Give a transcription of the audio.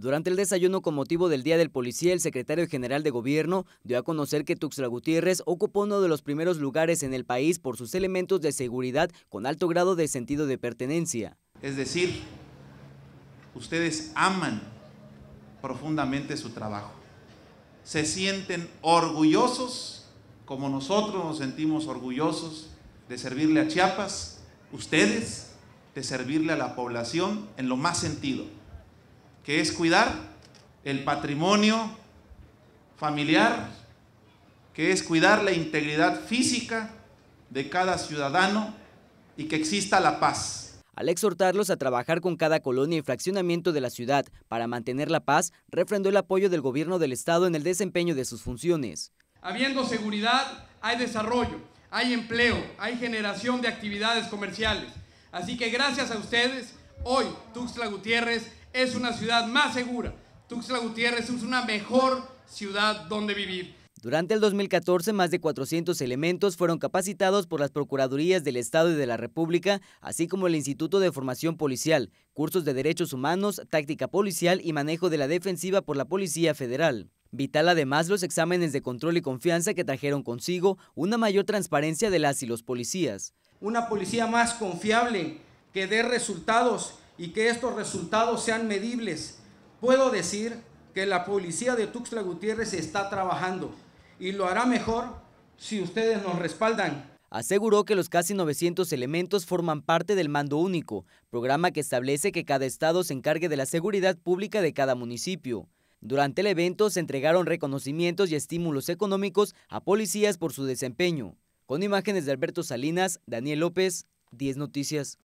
Durante el desayuno con motivo del Día del Policía, el secretario general de Gobierno dio a conocer que Tuxtla Gutiérrez ocupó uno de los primeros lugares en el país por sus elementos de seguridad con alto grado de sentido de pertenencia. Es decir, ustedes aman profundamente su trabajo, se sienten orgullosos, como nosotros nos sentimos orgullosos de servirle a Chiapas, ustedes de servirle a la población en lo más sentido, que es cuidar el patrimonio familiar, que es cuidar la integridad física de cada ciudadano y que exista la paz. Al exhortarlos a trabajar con cada colonia y fraccionamiento de la ciudad para mantener la paz, refrendó el apoyo del gobierno del estado en el desempeño de sus funciones. Habiendo seguridad, hay desarrollo, hay empleo, hay generación de actividades comerciales. Así que gracias a ustedes, hoy Tuxtla Gutiérrez es una ciudad más segura. Tuxtla Gutiérrez es una mejor ciudad donde vivir. Durante el 2014, más de 400 elementos fueron capacitados por las Procuradurías del Estado y de la República, así como el Instituto de Formación Policial, cursos de derechos humanos, táctica policial y manejo de la defensiva por la Policía Federal. Vital además los exámenes de control y confianza que trajeron consigo una mayor transparencia de las y los policías. Una policía más confiable, que dé resultados y que estos resultados sean medibles. Puedo decir que la policía de Tuxtla Gutiérrez está trabajando y lo hará mejor si ustedes nos respaldan. Aseguró que los casi 900 elementos forman parte del Mando Único, programa que establece que cada estado se encargue de la seguridad pública de cada municipio. Durante el evento se entregaron reconocimientos y estímulos económicos a policías por su desempeño. Con imágenes de Alberto Salinas, Daniel López, 10 Noticias.